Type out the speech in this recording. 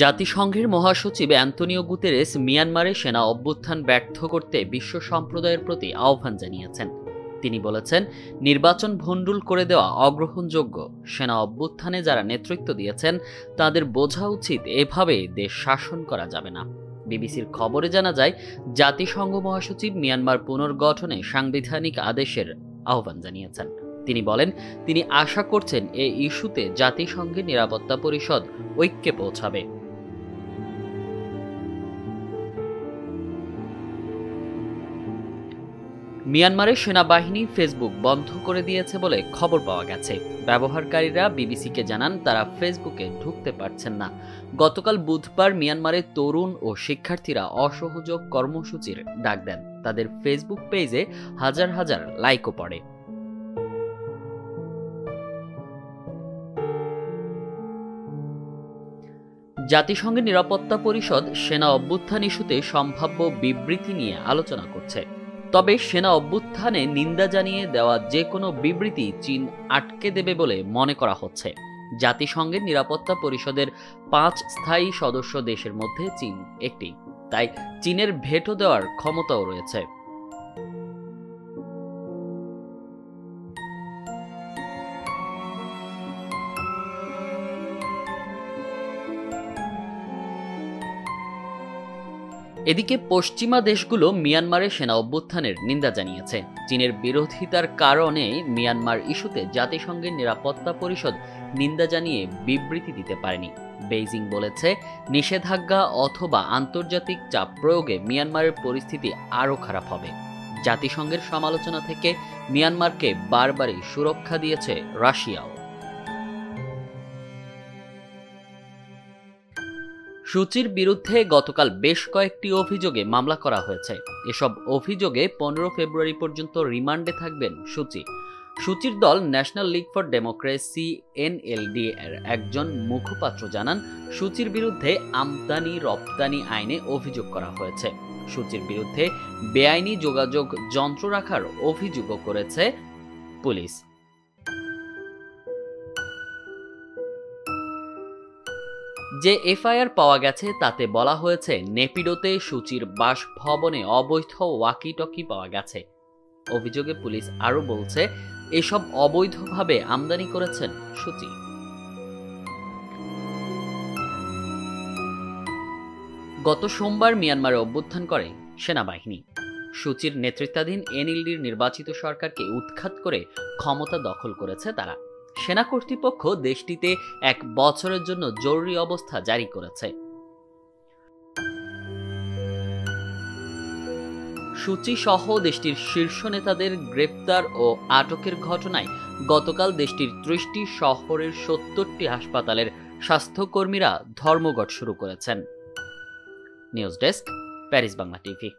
জাতিসংঘের মহাসচিব Antonio Guterres মিয়ানমারে সেনা অভ্যুত্থান ব্যর্থ করতে বিশ্ব সম্প্রদায়ের প্রতি আহ্বান জানিয়েছেন। তিনি বলেছেন, নির্বাচন ভণ্ডুল করে দেওয়া অগ্রহণযোগ্য। সেনা অভ্যুত্থানে যারা নেতৃত্ব দিয়েছেন তাদের বোঝা উচিত এভাবে দেশ শাসন করা যাবে না। বিবিসির খবরে জানা যায়, জাতিসংঘ মহাসচিব মিয়ানমার পুনর্গঠনে সাংবিধানিক আদেশের আহ্বান জানিয়েছেন। তিনি বলেন, তিনি আশা করছেন এই ইস্যুতে জাতিসংঘের নিরাপত্তা পরিষদ ঐক্যে পৌঁছাবে। মিয়ানমারের সেনাবাহিনী ফেসবুক বন্ধ করে দিয়েছে বলে খবর পাওয়া গেছে। ব্যবহারকারীরা বিবিসিকে জানান তারা ফেসবুকে ঢুকতে পারছেন না। গতকাল বুধবার মিয়ানমারের তরুণ ও শিক্ষার্থীরা অসহযোগ কর্মসূচির ডাক দেন। তাদের ফেসবুক পেজে হাজার হাজার লাইকও পড়ে। জাতিসংঘের নিরাপত্তা পরিষদ সেনা অভ্যুত্থান ইস্যুতে সম্ভাব্য বিবৃতি নিয়ে আলোচনা করছে। তবে সেনা অভ্যুত্থানে নিন্দা জানিয়ে দেওয়া যে কোনো বিবৃতি চীন আটকে দেবে বলে মনে করা হচ্ছে। জাতিসংঘের নিরাপত্তা পরিষদের 5 স্থায়ী সদস্য দেশের মধ্যে চীন একটি, তাই চীনের ভেটো দেওয়ার ক্ষমতাও রয়েছে। এদিকে পশ্চিমা দেশগুলো মিয়ানমারে সেনা অভ্যুত্থানের নিন্দা জানিয়েছে। চীনের বিরোধিতার কারণে মিয়ানমার ইস্যুতে জাতিসংঘের নিরাপত্তা পরিষদ নিন্দা জানিয়ে বিবৃতি দিতে পারেনি। বেজিং বলেছে, নিষেধাজ্ঞা অথবা আন্তর্জাতিক চাপ প্রয়োগে মিয়ানমারের পরিস্থিতি আরও খারাপ হবে। জাতিসংঘের সমালোচনা থেকে মিয়ানমারকে বারবারই সুরক্ষা দিয়েছে রাশিয়াও। সুচির বিরুদ্ধে গতকাল বেশ কয়েকটি অভিযোগে মামলা করা হয়েছে। এসব অভিযোগে 15 ফেব্রুয়ারি পর্যন্ত রিমান্ডে থাকবেন সুচি। সুচির দল National League for Democracy (NLD) এর একজন মুখপাত্র জানান, সুচির বিরুদ্ধে আমদানি রপ্তানি আইনে অভিযোগ করা হয়েছে। সুচির বিরুদ্ধে বেআইনি যোগাযোগ যন্ত্র রাখার অভিযোগও করেছে পুলিশ। যে এফআইআর পাওয়া গেছে তাতে বলা হয়েছে, নেপিডোতে সুচির বাসভবনে অবৈধ ওয়াকিটকি পাওয়া গেছে। অভিযোগে পুলিশ আরও বলছে, এসব অবৈধভাবে আমদানি করেছেন সুচি। গত সোমবার মিয়ানমারে অভ্যুত্থান করে সেনাবাহিনী। সুচির নেতৃত্বাধীন এনএলডির নির্বাচিত সরকারকে উৎখাত করে ক্ষমতা দখল করেছে তারা। সেনা কর্তৃপক্ষ দেশটিতে 1 বছরের জন্য জরুরি অবস্থা জারি করেছে। সুচি সহ দেশটির শীর্ষ নেতাদের গ্রেপ্তার ও আটকের ঘটনায় গতকাল দেশটির 30টি শহরের 70টি হাসপাতালের স্বাস্থ্যকর্মীরা ধর্মঘট শুরু করেছেন। News desk, Paris Bangla TV.